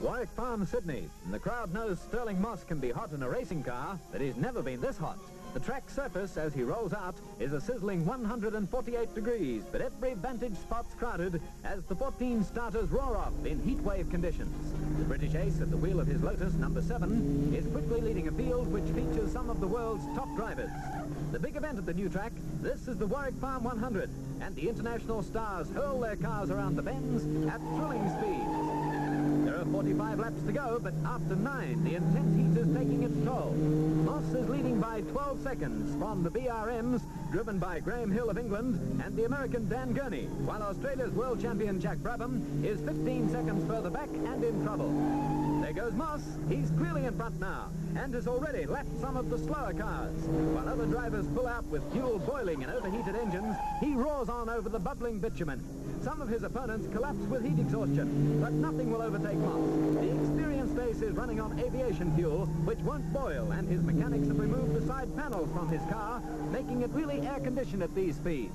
Warwick Farm, Sydney, and the crowd knows Stirling Moss can be hot in a racing car, but he's never been this hot. The track surface, as he rolls out, is a sizzling 148 degrees, but every vantage spot's crowded as the 14 starters roar off in heatwave conditions. The British ace at the wheel of his Lotus, number 7, is quickly leading a field which features some of the world's top drivers. The big event at the new track, this is the Warwick Farm 100, and the international stars hurl their cars around the bends at thrilling speeds. 45 laps to go, but after 9, the intense heat is taking its toll. Moss is leading by 12 seconds from the BRMs, driven by Graham Hill of England and the American Dan Gurney, while Australia's world champion Jack Brabham is 15 seconds further back and in trouble. There goes Moss. He's clearly in front now and has already lapped some of the slower cars. While other drivers pull out with fuel boiling and overheated engines, he roars on over the bubbling bitumen. Some of his opponents collapse with heat exhaustion, but nothing will overtake Moss. The experienced ace is running on aviation fuel, which won't boil, and his mechanics have removed the side panels from his car, making it really air-conditioned at these speeds.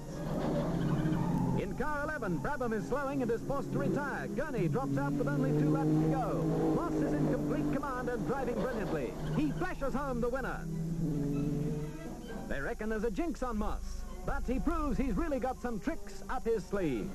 In car 11, Brabham is slowing and is forced to retire. Gurney drops out with only 2 laps to go. Moss is in complete command and driving brilliantly. He flashes home the winner. They reckon there's a jinx on Moss, but he proves he's really got some tricks up his sleeve.